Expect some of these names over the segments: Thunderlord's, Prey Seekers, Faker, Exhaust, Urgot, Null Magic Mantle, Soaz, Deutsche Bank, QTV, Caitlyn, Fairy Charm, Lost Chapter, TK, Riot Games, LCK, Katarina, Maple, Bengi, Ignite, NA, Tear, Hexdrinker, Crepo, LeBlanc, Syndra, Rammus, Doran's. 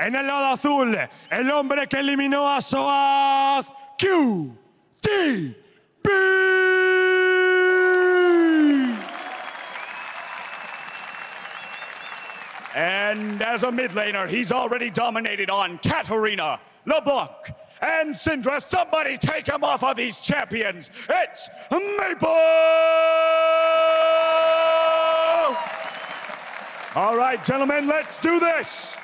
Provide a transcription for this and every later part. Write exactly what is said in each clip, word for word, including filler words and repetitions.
En el lado azul, el hombre que eliminó a Soaz, Q T V! And as a mid laner, he's already dominated on Katarina, LeBlanc, and Syndra. Somebody take him off of these champions. It's Maple! All right, gentlemen, let's do this.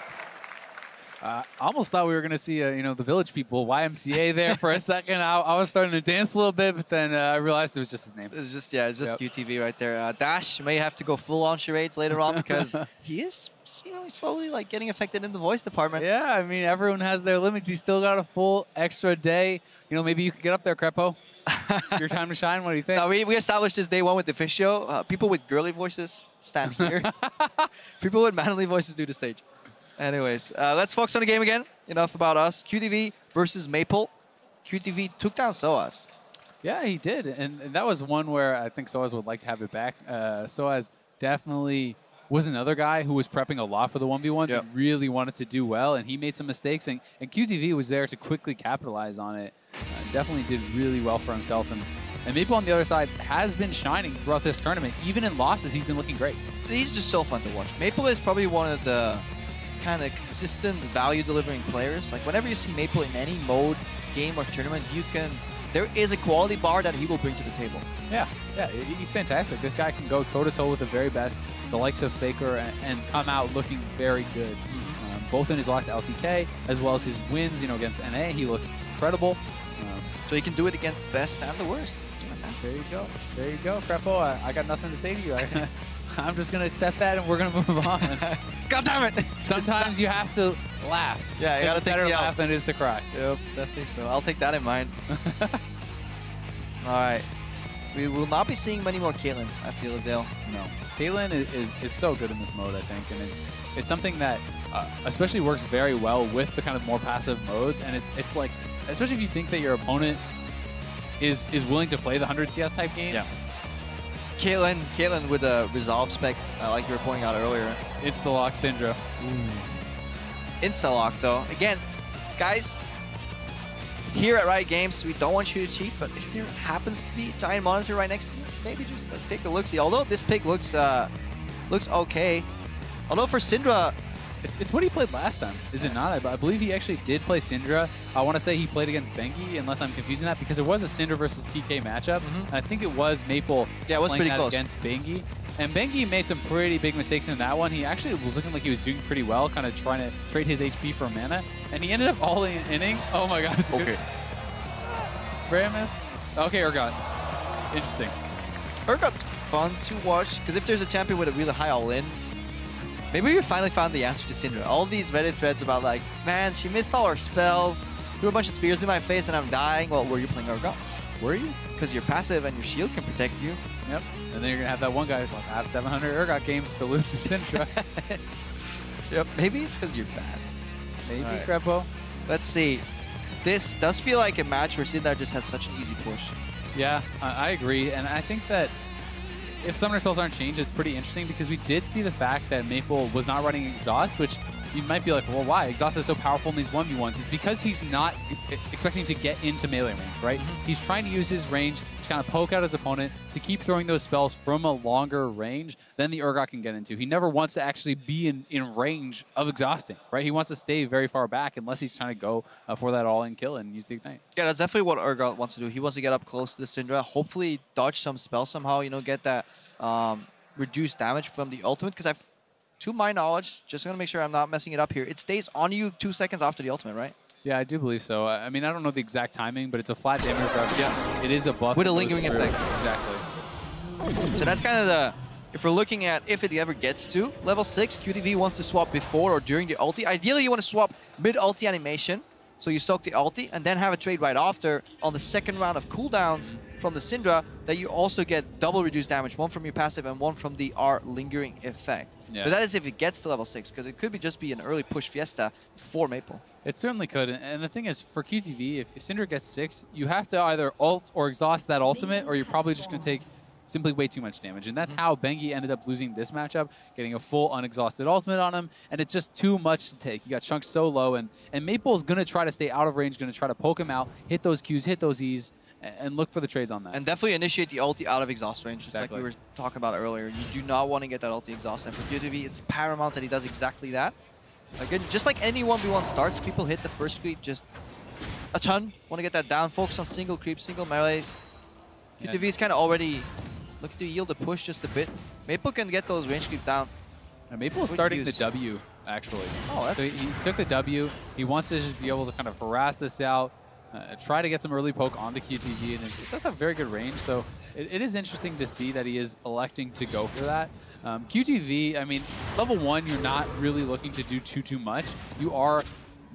I uh, almost thought we were going to see, uh, you know, the Village People, Y M C A there for a second. I, I was starting to dance a little bit, but then uh, I realized it was just his name. It was just, yeah, it's just yep. Q T V right there. Uh, Dash may have to go full on charades later on because he is seemingly slowly, like, getting affected in the voice department. Yeah, I mean, everyone has their limits. He's still got a full extra day. You know, maybe you could get up there, Crepo. Your time to shine, what do you think? No, we, we established this day one with the official. Uh, people with girly voices stand here. People with manly voices do the stage. Anyways, uh, let's focus on the game again. Enough about us. Q T V versus Maple. Q T V took down Soaz. Yeah, he did. And, and that was one where I think Soaz would like to have it back. Uh, Soaz definitely was another guy who was prepping a lot for the one v ones. Yep. He really wanted to do well, and he made some mistakes. And, and Q T V was there to quickly capitalize on it. Uh, definitely did really well for himself. And, and Maple on the other side has been shining throughout this tournament. Even in losses, he's been looking great. So he's just so fun to watch. Maple is probably one of the kind of consistent value delivering players. Like whenever you see Maple in any mode, game or tournament, you can, there is a quality bar that he will bring to the table. Yeah, yeah, he's fantastic. This guy can go toe to toe with the very best, the likes of Faker, and, and come out looking very good. Mm-hmm. um, both in his loss to L C K as well as his wins, you know, against N A, he looked incredible. Um, so he can do it against the best and the worst. There you go, there you go, Crepo. I, I got nothing to say to you. I, I'm just gonna accept that, and we're gonna move on. God damn it! Sometimes you have to laugh. Yeah, you gotta take better laugh than it is to cry. Yep, definitely so. I'll take that in mind. All right, we will not be seeing many more Caitlyns. I feel as ill. No, Caitlyn is, is is so good in this mode, I think, and it's it's something that uh, especially works very well with the kind of more passive modes, and it's it's like especially if you think that your opponent is is willing to play the one hundred C S type games. Yeah. Caitlyn, Caitlyn with a resolve spec, uh, like you were pointing out earlier. Insta-lock Syndra. Insta-lock, though. Again, guys, here at Riot Games, we don't want you to cheat, but if there happens to be a giant monitor right next to you, maybe just uh, take a look-see. Although this pick looks uh, looks okay. Although for Syndra, it's, it's what he played last time, is it not? I, I believe he actually did play Syndra. I want to say he played against Bengi, unless I'm confusing that, because it was a Syndra versus T K matchup. Mm-hmm. And I think it was Maple yeah, it was playing pretty close against Bengi. And Bengi made some pretty big mistakes in that one. He actually was looking like he was doing pretty well, kind of trying to trade his H P for mana. And he ended up all in inning. Oh my gosh. Okay. Rammus. Okay, Urgot. Interesting. Urgot's fun to watch, because if there's a champion with a really high all-in, maybe we finally found the answer to Syndra. All these Reddit threads about like, man, she missed all her spells, threw a bunch of spears in my face, and I'm dying. Well, were you playing Urgot? Were you? Because you're passive and your shield can protect you. Yep. And then you're gonna have that one guy who's like, I have seven hundred Urgot games to lose to Syndra. Yep. Maybe it's because you're bad. Maybe, right. Crepo. Let's see. This does feel like a match where Syndra just had such an easy push. Yeah, I, I agree, and I think that if summoner spells aren't changed, it's pretty interesting because we did see the fact that Maple was not running Exhaust, which you might be like, well, why? Exhaust is so powerful in these one v ones. It's because he's not expecting to get into melee range, right? Mm-hmm. He's trying to use his range to kind of poke out his opponent to keep throwing those spells from a longer range than the Urgot can get into. He never wants to actually be in, in range of exhausting, right? He wants to stay very far back unless he's trying to go uh, for that all-in kill and use the Ignite. Yeah, that's definitely what Urgot wants to do. He wants to get up close to the Syndra, hopefully dodge some spells somehow, you know, get that um, reduced damage from the ultimate, because I've to my knowledge, just going to make sure I'm not messing it up here, it stays on you two seconds after the ultimate, right? Yeah, I do believe so. I mean, I don't know the exact timing, but it's a flat damage reduction. Yeah. It is a buff. With a lingering effect. Exactly. So that's kind of the, if we're looking at if it ever gets to level six, Q T V wants to swap before or during the ulti. Ideally, you want to swap mid-ulti animation, so you soak the ulti, and then have a trade right after on the second round of cooldowns from the Syndra that you also get double reduced damage, one from your passive and one from the R lingering effect. Yeah. But that is if it gets to level six, because it could be just be an early push fiesta for Maple. It certainly could, and the thing is, for Q T V, if Syndra gets six, you have to either ult or exhaust that ultimate, or you're probably just going to take simply way too much damage. And that's mm-hmm. how Bengi ended up losing this matchup, getting a full unexhausted ultimate on him, and it's just too much to take. He got chunked so low, and, and Maple's going to try to stay out of range, going to try to poke him out, hit those Qs, hit those Es, and look for the trades on that. And definitely initiate the ulti out of exhaust range, just exactly. like we were talking about earlier. You do not want to get that ulti exhaust, and for Q T V, it's paramount that he does exactly that. Again, just like any one v one starts, people hit the first creep just a ton. Want to get that down, focus on single creep, single melees. Yeah. Q T V is kind of already looking to yield a push just a bit. Maple can get those range creep down. Yeah, Maple is starting the W, actually. Oh, that's... So he, he took the W. He wants to just be able to kind of harass this out, uh, try to get some early poke onto Q T V, and it does have very good range, so it, it is interesting to see that he is electing to go for that. Um, Q T V, I mean, level one, you're not really looking to do too, too much. You are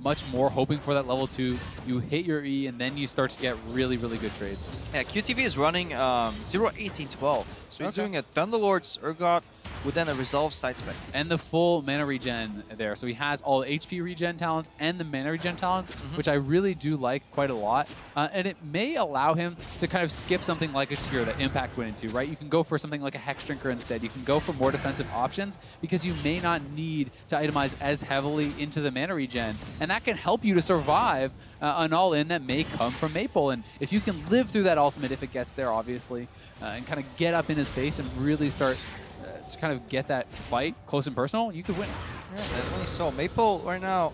much more hoping for that level two. You hit your E, and then you start to get really, really good trades. Yeah, Q T V is running um, zero, eighteen, twelve. So okay. he's doing a Thunderlord's, Urgot, with then a Resolve Side Spec. And the full mana regen there. So he has all the H P regen talents and the mana regen talents, mm-hmm. which I really do like quite a lot. Uh, and it may allow him to kind of skip something like a tier that Impact went into, right? You can go for something like a Hexdrinker instead. You can go for more defensive options because you may not need to itemize as heavily into the mana regen. And that can help you to survive uh, an all-in that may come from Maple. And if you can live through that ultimate, if it gets there, obviously, uh, and kind of get up in his face and really start to kind of get that fight close and personal, you could win. Yeah, definitely so. Maple right now,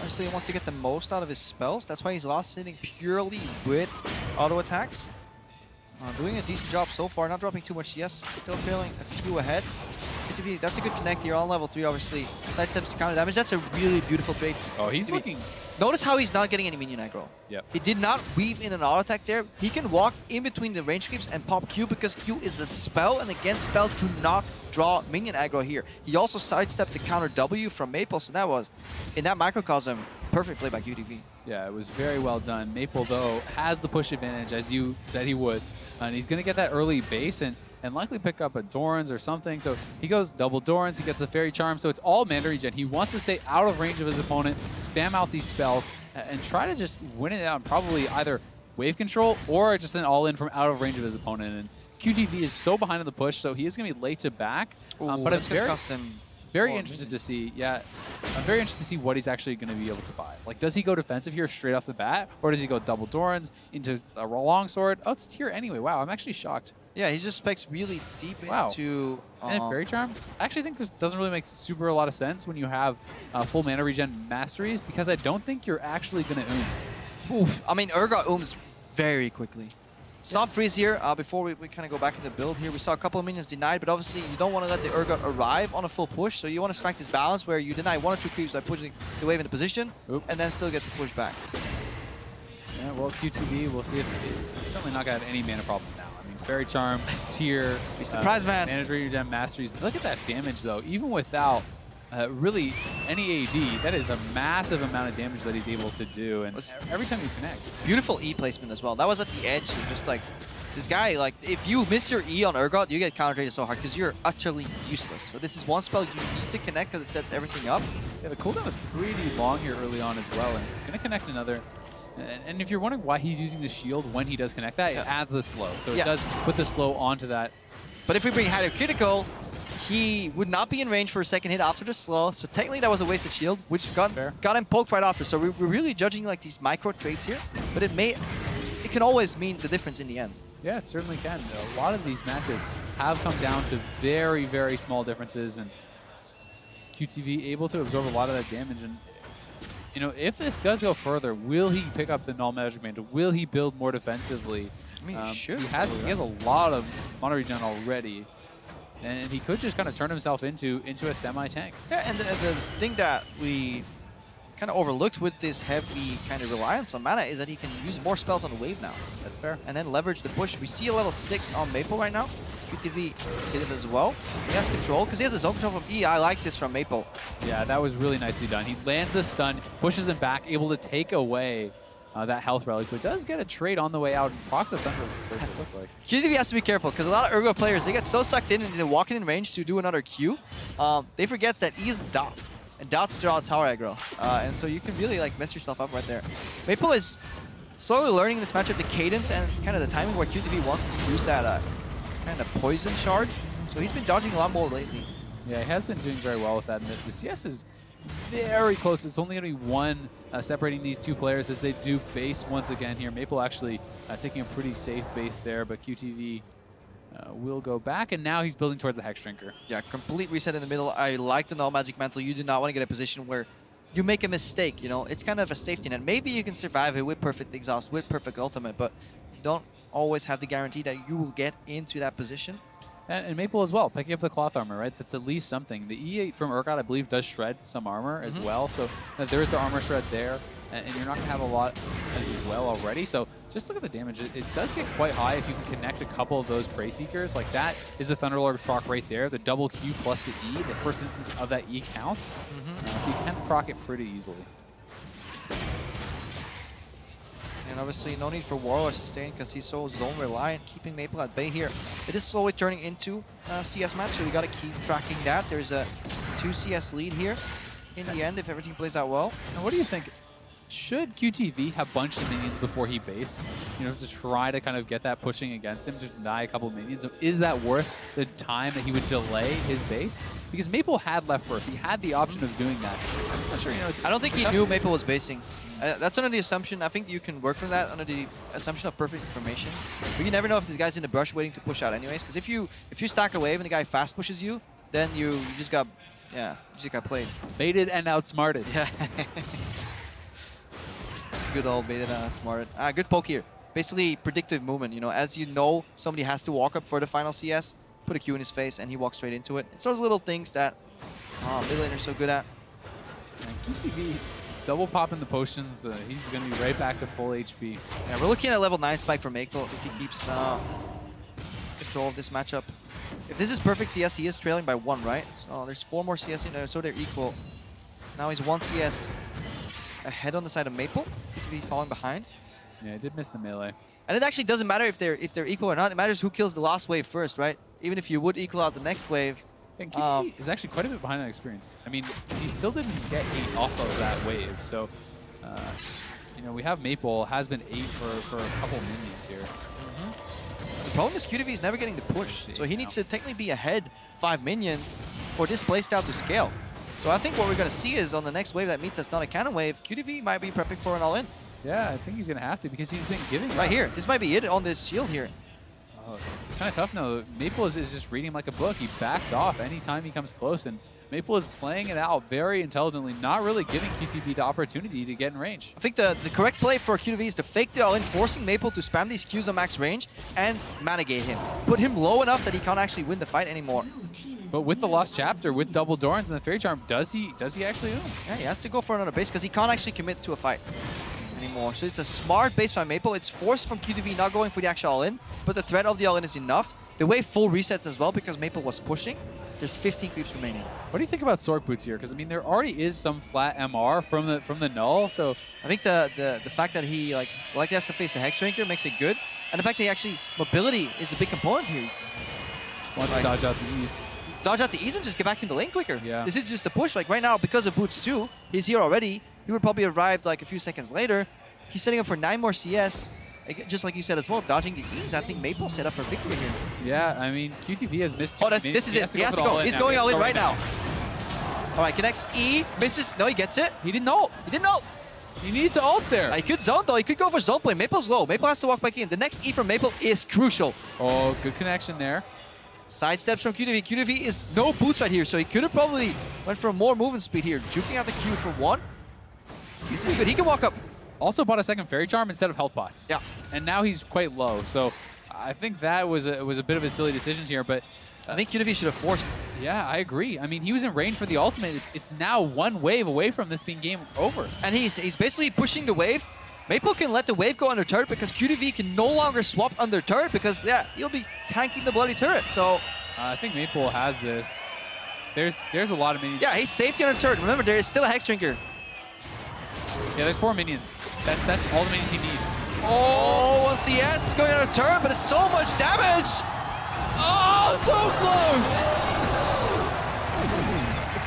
honestly, wants to get the most out of his spells. That's why he's lost sitting purely with auto attacks. Uh, doing a decent job so far, not dropping too much. Yes, still trailing a few ahead. Q T V, that's a good connect here on level three, obviously. Side steps to counter damage. That's a really beautiful trade. Oh, he's Q T V. Looking... Notice how he's not getting any minion aggro. Yep. He did not weave in an auto attack there. He can walk in between the range creeps and pop Q because Q is a spell, and against spells do not draw minion aggro here. He also sidestepped the counter W from Maple, so that was, in that microcosm, perfect play by Q T V. Yeah, it was very well done. Maple, though, has the push advantage, as you said he would, and he's going to get that early base and and likely pick up a Doran's or something. So he goes double Doran's, he gets the Fairy Charm, so it's all mana regen. He wants to stay out of range of his opponent, spam out these spells, and try to just win it out, probably either wave control or just an all-in from out of range of his opponent. And Q T V is so behind in the push, so he is going to be late to back. Ooh, um, but I'm very, very interested to see, yeah, I'm very interested to see what he's actually going to be able to buy. Like, does he go defensive here straight off the bat, or does he go double Doran's into a longsword? Oh, it's tier anyway. Wow, I'm actually shocked. Yeah, he just specs really deep wow. into... Uh, and Fairy Charm? I actually think this doesn't really make super a lot of sense when you have uh, full mana regen masteries, because I don't think you're actually going to oom. Oof. I mean, Urgot ooms very quickly. Soft freeze here. Uh, before we, we kind of go back into the build here, we saw a couple of minions denied, but obviously you don't want to let the Urgot arrive on a full push, so you want to strike this balance where you deny one or two creeps by pushing the wave into position, Oop. and then still get the push back. Yeah, well, Q T V, we'll see if it's certainly not going to have any mana problem now. Fairy Charm, Tear, Surprise uh, Man, Manage Regen Masteries. Look at that damage, though. Even without uh, really any A D, that is a massive amount of damage that he's able to do. And every time you connect. Beautiful E placement as well. That was at the edge. Just like, this guy, like, if you miss your E on Urgot, you get counter-traded so hard because you're utterly useless. So this is one spell you need to connect because it sets everything up. Yeah, the cooldown was pretty long here early on as well. And going to connect another. And, and if you're wondering why he's using the shield when he does connect that, yeah. it adds the slow. So it yeah. does put the slow onto that. But if we bring Hydro Critical, he would not be in range for a second hit after the slow. So technically that was a wasted shield, which got, got him poked right after. So we're, we're really judging like these micro trades here. But it may, it can always mean the difference in the end. Yeah, it certainly can. A lot of these matches have come down to very, very small differences. And Q T V able to absorb a lot of that damage. And you know, if this does go further, will he pick up the Null Magic Mantle? Will he build more defensively? I mean, um, sure. He has, he has a lot of mana regen already, and he could just kind of turn himself into into a semi-tank. Yeah, and the, the thing that we kind of overlooked with this heavy kind of reliance on mana is that he can use more spells on the wave now. That's fair. And then leverage the push. We see a level six on Maple right now. Q T V hit him as well. He has control, because he has his own control from E. I like this from Maple. Yeah, that was really nicely done. He lands the stun, pushes him back, able to take away uh, that health relic, but does get a trade on the way out. And Prox of Thunder, what does it look like? Q T V has to be careful, because a lot of Urgot players, they get so sucked in and they're walking in range to do another Q. Um, they forget that E is dot, and dots draw tower aggro. Uh, and so you can really like mess yourself up right there. Maple is slowly learning this matchup, the cadence and kind of the timing where Q T V wants to use that uh, and a poison charge. So he's been dodging a lot more lately. Yeah, he has been doing very well with that. And the C S is very close. It's only going to be one uh, separating these two players as they do base once again here. Maple actually uh, taking a pretty safe base there, but Q T V uh, will go back, and now he's building towards the Hexdrinker. Yeah, complete reset in the middle. I like the Null Magic Mantle. You do not want to get a position where you make a mistake, you know. It's kind of a safety net. Maybe you can survive it with perfect exhaust, with perfect ultimate, but you don't always have the guarantee that you will get into that position. And, and Maple as well, picking up the cloth armor, right? That's at least something. The E eight from Urgot, I believe, does shred some armor as mm-hmm. well. So there is the armor shred there, and, and you're not going to have a lot as well already. So just look at the damage. It, it does get quite high if you can connect a couple of those Prey Seekers. Like that is the Thunderlord's proc right there. The double Q plus the E, the first instance of that E counts. Mm-hmm. uh, so you can proc it pretty easily. And obviously no need for Warlord sustain because he's so zone reliant, keeping Maple at bay here. It is slowly turning into a C S match, so we got to keep tracking that. There's a two C S lead here in the end if everything plays out well. Now what do you think? Should Q T V have bunched the minions before he based, you know, to try to kind of get that pushing against him to deny a couple of minions? So is that worth the time that he would delay his base? Because Maple had left first. He had the option of doing that. I'm just not sure, you know. I don't think he knew Maple was basing. Uh, that's under the assumption. I think you can work from that under the assumption of perfect information. But you never know if this guy's in the brush waiting to push out anyways. Because if you if you stack a wave and the guy fast pushes you, then you, you just got, yeah, you just got played. Baited and outsmarted. Yeah. Good old baited and outsmarted. Ah, good poke here. Basically predictive movement, you know, as you know somebody has to walk up for the final C S, put a Q in his face, and he walks straight into it. It's those little things that oh, mid laner's so good at. And Q T V double popping the potions. Uh, he's going to be right back to full H P. Yeah, we're looking at a level nine spike for Maple if he keeps uh, control of this matchup. If this is perfect C S, he is trailing by one, right? So there's four more C S in there, so they're equal. Now he's one C S ahead on the side of Maple. Q T V falling behind. Yeah, I did miss the melee. And it actually doesn't matter if they're if they're equal or not. It matters who kills the last wave first, right? Even if you would equal out the next wave. And Q T V um, is actually quite a bit behind on experience. I mean, he still didn't get eight off of that wave. So, uh, you know, we have Maple has been eight for, for a couple minions here. Mm-hmm. The problem is Q T V is never getting the push, so he needs to technically be ahead five minions for this playstyle to scale. So I think what we're going to see is on the next wave that meets us, not a cannon wave, Q T V might be prepping for an all-in. Yeah, I think he's going to have to because he's been giving right up. Here. This might be it on this shield here. Oh, it's kind of tough now. Maple is, is just reading him like a book. He backs off anytime he comes close, and Maple is playing it out very intelligently, not really giving Q T V the opportunity to get in range. I think the, the correct play for Q T V is to fake the all-in, forcing Maple to spam these Qs on max range and managate him. Put him low enough that he can't actually win the fight anymore. But with the Lost Chapter, with double Doran's and the Fairy Charm, does he does he actually do? Yeah, he has to go for another base because he can't actually commit to a fight anymore. So it's a smart base by Maple. It's forced from Q T V not going for the actual all-in, but the threat of the all-in is enough. The wave full resets as well because Maple was pushing. There's fifteen creeps remaining. What do you think about Sork Boots here? Because I mean, there already is some flat M R from the from the Null. So I think the the, the fact that he like like has to face the Hexdrinker makes it good, and the fact that he actually mobility is a big component here. Wants like, to dodge out the E's. Dodge out the E's and just get back into lane quicker. Yeah. This is just a push. Like right now, because of Boots two, he's here already. He would probably arrived like a few seconds later. He's setting up for nine more C S. Just like you said as well, dodging the E's, I think Maple set up for victory here. Yeah, I mean, Q T V has missed two. Oh, that's, this is he it. He has to go. Has to go. He's now. going all in right now. now. All right, connects E, misses. No, he gets it. He didn't ult. He didn't ult. He needed to ult there. He could zone, though. He could go for zone play. Maple's low. Maple has to walk back in. The next E from Maple is crucial. Oh, good connection there. Sidesteps from Q T V. Q T V is no boots right here, so he could have probably went for more movement speed here. Juking out the Q for one. This is good. He can walk up. Also bought a second Fairy Charm instead of health bots. Yeah. And now he's quite low, so I think that was a, was a bit of a silly decision here, but... Uh, I think Q T V should have forced... Yeah, I agree. I mean, he was in range for the ultimate. It's, it's now one wave away from this being game over. And he's, he's basically pushing the wave. Maple can let the wave go under turret because Q T V can no longer swap under turret because, yeah, he'll be tanking the bloody turret, so... Uh, I think Maple has this. There's there's a lot of minions. Yeah, he's safety under turret. Remember, there is still a Hexdrinker. Yeah, there's four minions. That, that's all the minions he needs. Oh, one C S going on a turn, but it's so much damage. Oh, so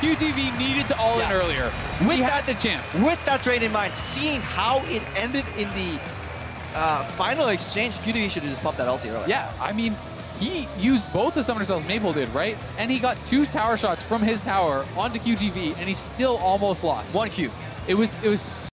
close. Q T V needed to all yeah. in earlier. With he that, had the chance. With that trade in mind, seeing how it ended in the uh, final exchange, Q T V should have just popped that ulti earlier. Yeah, I mean, He used both the Summoner Cells Maple did, right? And he got two tower shots from his tower onto Q T V, and he still almost lost. One Q. It was, it was